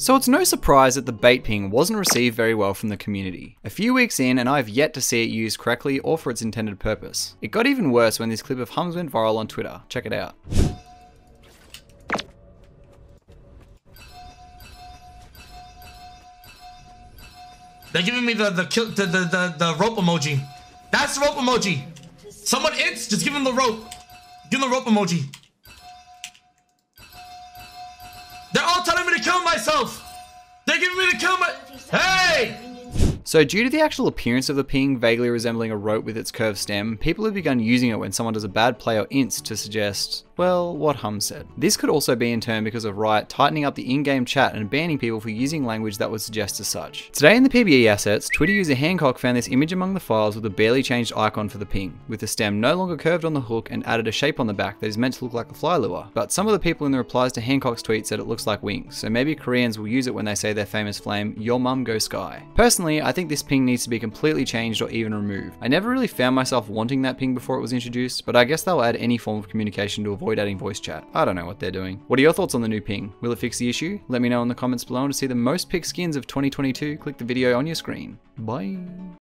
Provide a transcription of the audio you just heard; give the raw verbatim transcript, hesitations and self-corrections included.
So it's no surprise that the bait ping wasn't received very well from the community. A few weeks in and I've yet to see it used correctly or for its intended purpose. It got even worse when this clip of Hums went viral on Twitter. Check it out. They're giving me the the the the, the, the rope emoji. That's the rope emoji. Someone ints, just give him the rope. Give him the rope emoji. They're all telling me to kill myself. They're giving me to kill my... Hey! So due to the actual appearance of the ping vaguely resembling a rope with its curved stem, people have begun using it when someone does a bad play or ints to suggest, well, what Hum said. This could also be in turn because of Riot tightening up the in-game chat and banning people for using language that would suggest as such. Today in the P B E assets, Twitter user Hancock found this image among the files with a barely changed icon for the ping, with the stem no longer curved on the hook and added a shape on the back that is meant to look like a fly lure. But some of the people in the replies to Hancock's tweet said it looks like wings, so maybe Koreans will use it when they say their famous flame, your mum go sky. Personally, I think this ping needs to be completely changed or even removed. I never really found myself wanting that ping before it was introduced, but I guess they'll add any form of communication to avoid adding voice chat. I don't know what they're doing. What are your thoughts on the new ping? Will it fix the issue? Let me know in the comments below, and to see the most picked skins of twenty twenty-two, click the video on your screen. Bye.